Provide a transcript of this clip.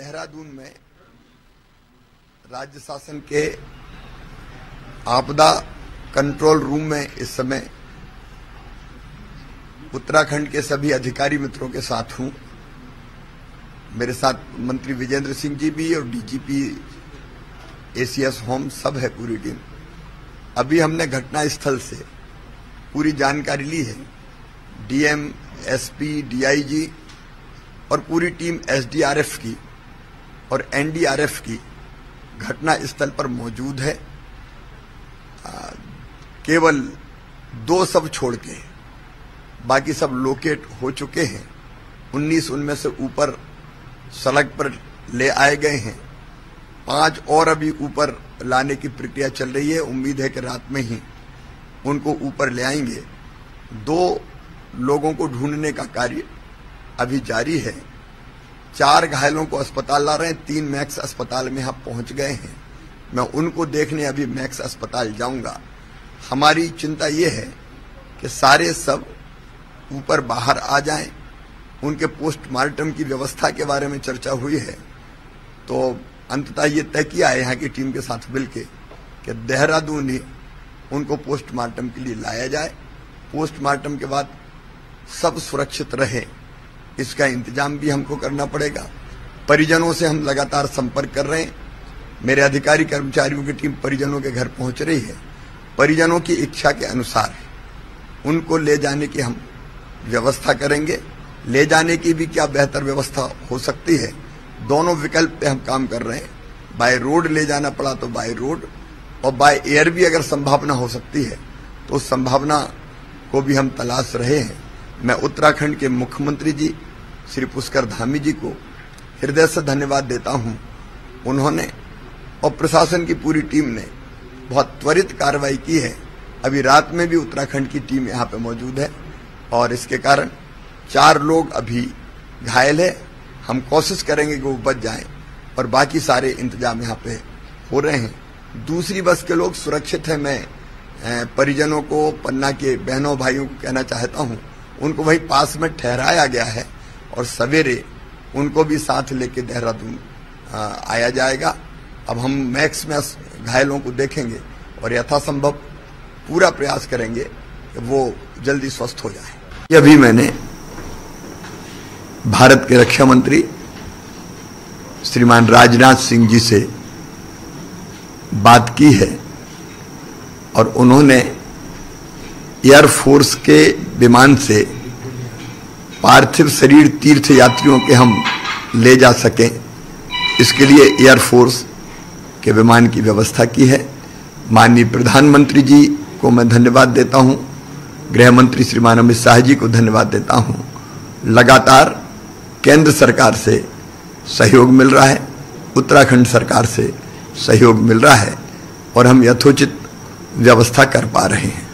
देहरादून में राज्य शासन के आपदा कंट्रोल रूम में इस समय उत्तराखंड के सभी अधिकारी मित्रों के साथ हूं। मेरे साथ मंत्री विजेंद्र सिंह जी भी और डीजीपी एसीएस होम सब है, पूरी टीम। अभी हमने घटना स्थल से पूरी जानकारी ली है। डीएम, एसपी, डीआईजी और पूरी टीम एसडीआरएफ की और एनडीआरएफ की घटना स्थल पर मौजूद है। केवल 2 शव छोड़ के बाकी सब लोकेट हो चुके हैं। 19 उनमें से ऊपर सड़क पर ले आए गए हैं। 5 और अभी ऊपर लाने की प्रक्रिया चल रही है। उम्मीद है कि रात में ही उनको ऊपर ले आएंगे। 2 लोगों को ढूंढने का कार्य अभी जारी है। 4 घायलों को अस्पताल ला रहे हैं। 3 मैक्स अस्पताल में यहाँ पहुँच गए हैं। मैं उनको देखने अभी मैक्स अस्पताल जाऊँगा। हमारी चिंता ये है कि सारे सब ऊपर बाहर आ जाएं। उनके पोस्टमार्टम की व्यवस्था के बारे में चर्चा हुई है, तो अंततः ये तय किया है यहाँ की टीम के साथ मिलकर कि देहरादून ही उनको पोस्टमार्टम के लिए लाया जाए। पोस्टमार्टम के बाद सब सुरक्षित रहे, इसका इंतजाम भी हमको करना पड़ेगा। परिजनों से हम लगातार संपर्क कर रहे हैं। मेरे अधिकारी कर्मचारियों की टीम परिजनों के घर पहुंच रही है। परिजनों की इच्छा के अनुसार उनको ले जाने की हम व्यवस्था करेंगे। ले जाने की भी क्या बेहतर व्यवस्था हो सकती है, दोनों विकल्प पे हम काम कर रहे हैं। बाय रोड ले जाना पड़ा तो बाय रोड, और बाय एयर भी अगर संभावना हो सकती है तो उस संभावना को भी हम तलाश रहे हैं। मैं उत्तराखंड के मुख्यमंत्री जी श्री पुष्कर धामी जी को हृदय से धन्यवाद देता हूं। उन्होंने और प्रशासन की पूरी टीम ने बहुत त्वरित कार्रवाई की है। अभी रात में भी उत्तराखंड की टीम यहाँ पे मौजूद है और इसके कारण 4 लोग अभी घायल है। हम कोशिश करेंगे कि वो बच जाएं और बाकी सारे इंतजाम यहाँ पे हो रहे हैं। दूसरी बस के लोग सुरक्षित हैं। मैं परिजनों को, पन्ना के बहनों भाइयों को कहना चाहता हूँ, उनको वहीं पास में ठहराया गया है और सवेरे उनको भी साथ लेके देहरादून आया जाएगा। अब हम मैक्स में घायलों को देखेंगे और यथासंभव पूरा प्रयास करेंगे कि वो जल्दी स्वस्थ हो जाए। अभी मैंने भारत के रक्षा मंत्री श्रीमान राजनाथ सिंह जी से बात की है और उन्होंने एयरफोर्स के विमान से पार्थिव शरीर तीर्थ यात्रियों के हम ले जा सकें, इसके लिए एयरफोर्स के विमान की व्यवस्था की है। माननीय प्रधानमंत्री जी को मैं धन्यवाद देता हूं, गृह मंत्री श्रीमान अमित शाह जी को धन्यवाद देता हूं। लगातार केंद्र सरकार से सहयोग मिल रहा है, उत्तराखंड सरकार से सहयोग मिल रहा है और हम यथोचित व्यवस्था कर पा रहे हैं।